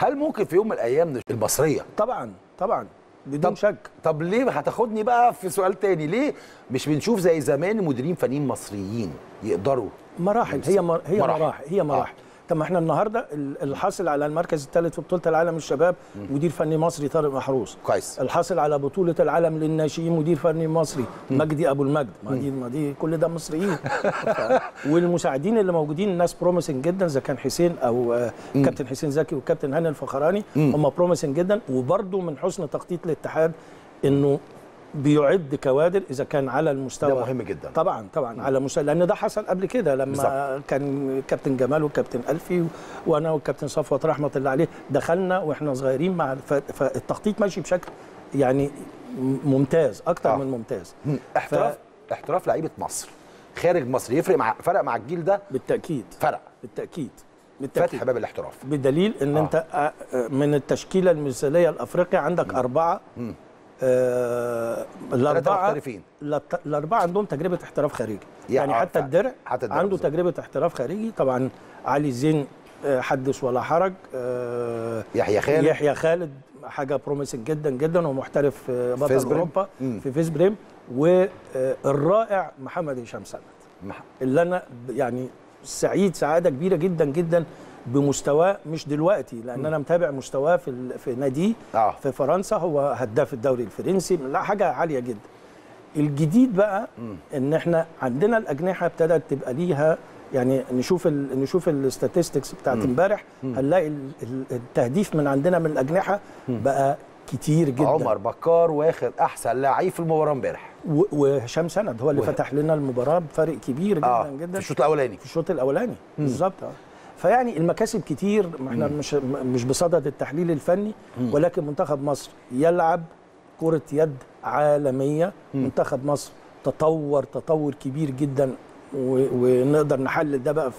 هل ممكن في يوم من الايام المصريه؟ طبعا طبعا بدون شك. طب ليه هتاخدني بقى في سؤال تاني، ليه مش بنشوف زي زمان مديرين فنيين مصريين يقدروا مراحل؟ هي مراحل. طب ما احنا النهارده الحاصل على المركز الثالث في بطوله العالم للشباب مدير فني مصري طارق محروس كويس. الحاصل على بطوله العالم للناشئين مدير فني مصري مجدي ابو المجد. ما دي كل ده مصريين. والمساعدين اللي موجودين الناس بروميسنج جدا، اذا كان حسين او كابتن حسين زكي والكابتن هاني الفخراني هم بروميسنج جدا. وبرده من حسن تخطيط الاتحاد انه بيعد كوادر اذا كان على المستوى، ده مهم جدا طبعا طبعا على مستوى، لان ده حصل قبل كده لما بالزبط. كان كابتن جمال والكابتن الفي وانا والكابتن صفوت رحمه الله عليه دخلنا واحنا صغيرين مع فالتخطيط ماشي بشكل يعني ممتاز اكتر من ممتاز. احتراف لعيبه مصر خارج مصر يفرق مع فرق مع الجيل ده بالتاكيد، فرق بالتأكيد. فتح باب الاحتراف بدليل ان انت من التشكيله المثاليه الافريقيه عندك اربعه الأربعة عندهم تجربة احتراف خارجي، يعني حتى الدرع عنده تجربة احتراف خارجي. طبعا علي زين حدث ولا حرج، يحيى خالد حاجة بروميسنج جدا جدا ومحترف بطل أوروبا في فيس بريم، والرائع محمد هشام سند اللي أنا يعني سعيد سعادة كبيرة جدا جدا بمستواه، مش دلوقتي لان انا متابع مستواه في نادي في فرنسا، هو هداف الدوري الفرنسي، لا حاجه عاليه جدا. الجديد بقى ان احنا عندنا الاجنحه ابتدت تبقى ليها، يعني نشوف الاستاتستكس بتاعت امبارح، هنلاقي التهديف من عندنا من الاجنحه بقى كتير جدا. عمر بكار واخد احسن لعيب في المباراه امبارح، وهشام سند هو اللي فتح لنا المباراه بفرق كبير جدا جدا في الشوط الاولاني بالظبط. فيعني المكاسب كتير، ما احنا مش بصدد التحليل الفني، ولكن منتخب مصر يلعب كرة يد عالمية. منتخب مصر تطور كبير جدا، ونقدر نحلل ده بقى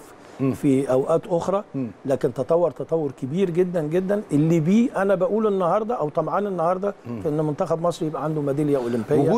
في اوقات اخرى، لكن تطور كبير جدا جدا اللي بيه انا بقول النهارده او طمعان النهارده في ان منتخب مصر يبقى عنده ميدالية أولمبية.